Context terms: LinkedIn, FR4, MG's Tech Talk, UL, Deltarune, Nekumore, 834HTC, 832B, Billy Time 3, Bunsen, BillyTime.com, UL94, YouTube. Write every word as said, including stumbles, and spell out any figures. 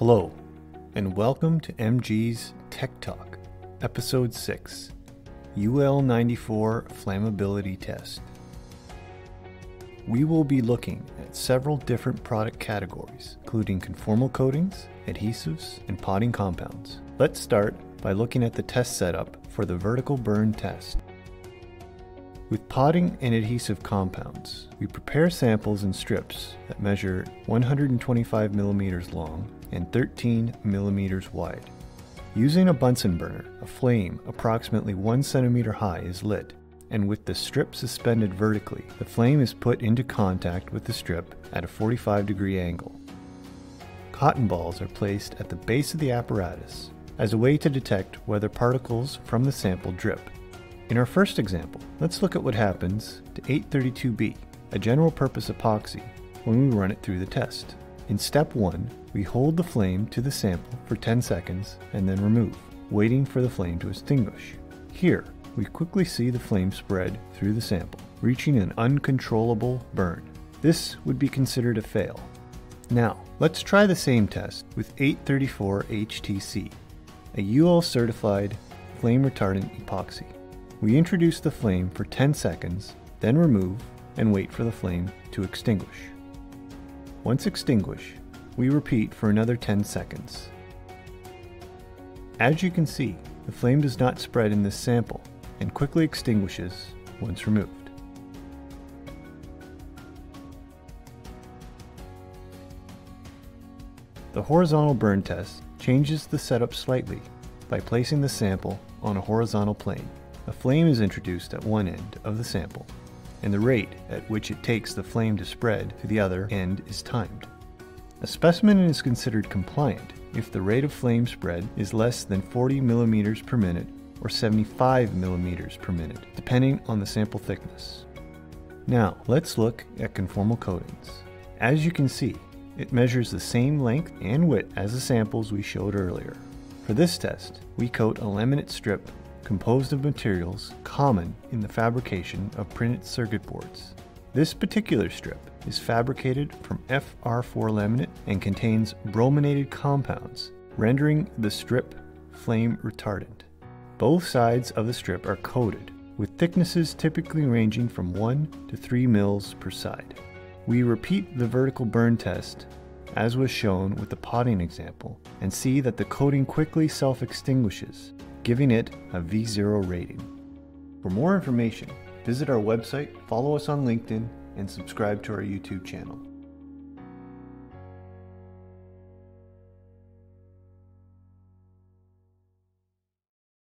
Hello, and welcome to M G's Tech Talk, Episode six, U L ninety-four Flammability Test. We will be looking at several different product categories, including conformal coatings, adhesives, and potting compounds. Let's start by looking at the test setup for the vertical burn test. With potting and adhesive compounds, we prepare samples in strips that measure one hundred twenty-five millimeters long and thirteen millimeters wide. Using a Bunsen burner, a flame approximately one centimeter high is lit, and with the strip suspended vertically, the flame is put into contact with the strip at a forty-five degree angle. Cotton balls are placed at the base of the apparatus as a way to detect whether particles from the sample drip. In our first example, let's look at what happens to eight thirty-two B, a general purpose epoxy, when we run it through the test. In step one, we hold the flame to the sample for ten seconds and then remove, waiting for the flame to extinguish. Here, we quickly see the flame spread through the sample, reaching an uncontrollable burn. This would be considered a fail. Now, let's try the same test with eight thirty-four H T C, a U L certified flame retardant epoxy. We introduce the flame for ten seconds, then remove and wait for the flame to extinguish. Once extinguished, we repeat for another ten seconds. As you can see, the flame does not spread in this sample and quickly extinguishes once removed. The horizontal burn test changes the setup slightly by placing the sample on a horizontal plane. A flame is introduced at one end of the sample, and the rate at which it takes the flame to spread to the other end is timed. A specimen is considered compliant if the rate of flame spread is less than forty millimeters per minute or seventy-five millimeters per minute, depending on the sample thickness. Now, let's look at conformal coatings. As you can see, it measures the same length and width as the samples we showed earlier. For this test, we coat a laminate strip composed of materials common in the fabrication of printed circuit boards. This particular strip is fabricated from F R four laminate and contains brominated compounds, rendering the strip flame retardant. Both sides of the strip are coated, with thicknesses typically ranging from one to three mils per side. We repeat the vertical burn test, as was shown with the potting example, and see that the coating quickly self-extinguishes, giving it a V zero rating. For more information, visit our website, follow us on LinkedIn, and subscribe to our YouTube channel.